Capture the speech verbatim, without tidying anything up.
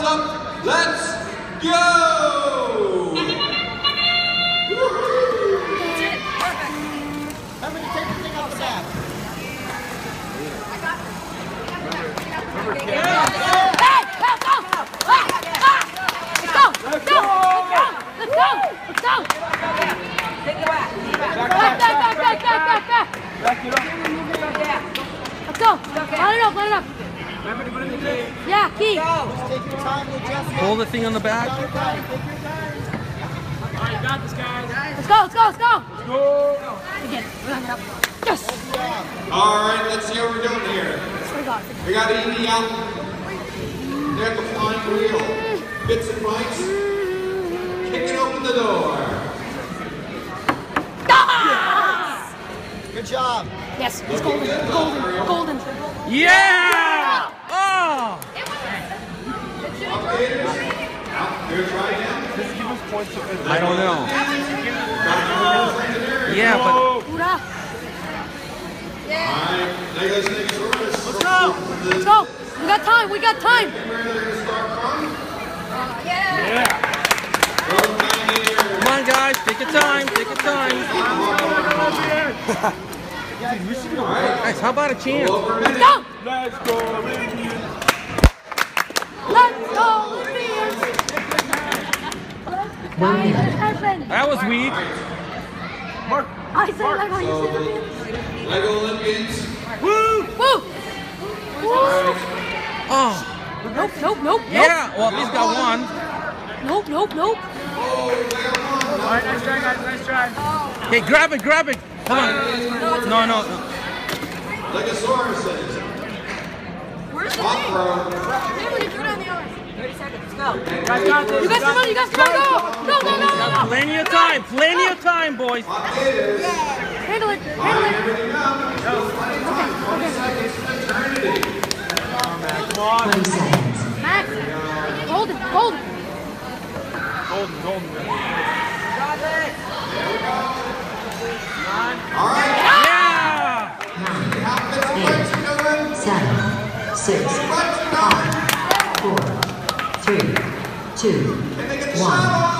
thumbs up. Let's go! That's it. Perfect. Remember to take the thing off that. I got this. Hey! Let's go! Let's go! Let's go! Let's go! Take it back. Back, back, back, back, back. Back it up. Let's go. Let it up, let it up. Yeah, keep. Hold the thing on the back. Alright, got this, guys. Let's go, let's go, let's go. Let's go. Again, yes. Alright, let's see how we're doing here. We got an E D out. There's the flying wheel. Bits and bites. Kicking open the door. Yes. Good job. Yes, it's golden. Golden. Golden. Golden. Yeah! I don't know. Yeah, but. Let's go. Let's go. We got time. We got time. Yeah. Come on, guys. Take your time. Take your time. Guys, how about a chance? Let's go. Let's go. Let's go, Olympians! That was weak. Mark. I said Lego, you said Olympians. Lego Olympians. Woo! Woo! Woo! Oh. Nope, nope, nope. Yeah, well, at least got one. Nope, nope, nope. All right, nice try, guys, nice try. Hey, grab it, grab it. Come on. No, no. Legosaurus says. Where's the thing? thirty seconds, go. You got some money, you got some money, go! Go, go, go, go, go! Plenty of time, plenty of time, boys. Handle it, handle it. Go. Okay, okay. Come on. Max, hold it, hold it. Hold it, hold it. Got it. There we go. All right. Yeah! nine, eight, seven, six, five, four, three, two, one.